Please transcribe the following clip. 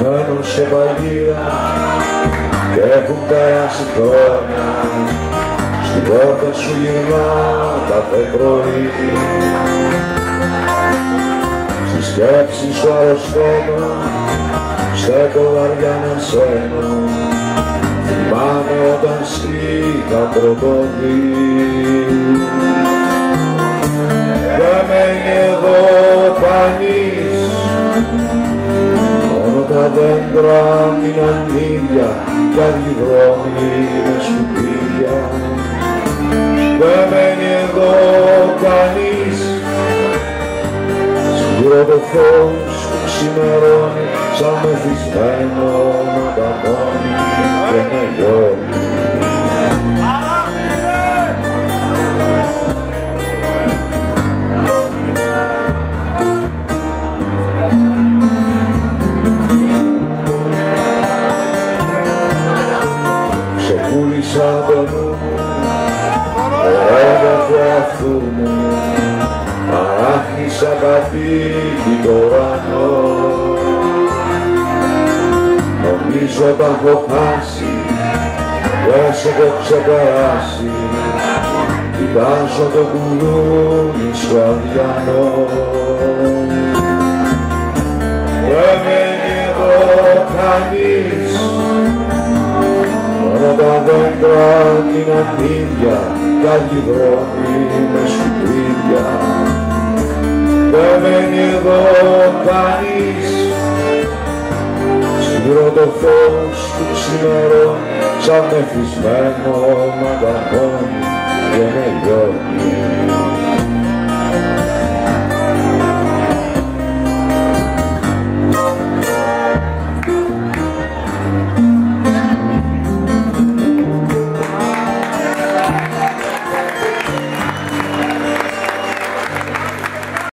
μένουν σε παγίδα και έχουν περάσει χρόνια. Στην πόρτα σου γυρνάω κάθε πρωί. Στη σκέψη σου αρρωσταίνω, στέκω βαριά με σένα. Θυμάμαι όταν σκύγα κροκοδί. Δεν μένει εδώ κανείς, μόνο τα δέντρα μείναν ίδια κι άλλοι δρόμοι με σκουπίδια. Δεν μένει εδώ κανείς, σίγουρα το φως που ξημερώνει σαν μεθυσμένο να καμώνει και να γιώνει. Σαν το νου ωραία του αυτού μου, Αράχνη σαν κατοίκη το ουρανό. Νομίζω τα έχω χάσει, δεν σε έχω ξεπεράσει. Κοιτάζω το κουλούνι στο αδιανό. Δεν μένει εδώ κανείς, μόνο τα δέντρα μείναν ίδια κι άλλοι δρόμοι με σκουπίδια. Δεν μένει εδώ κανείς, σίγουρα το φως του ξημερώνει σαν μεθυσμένο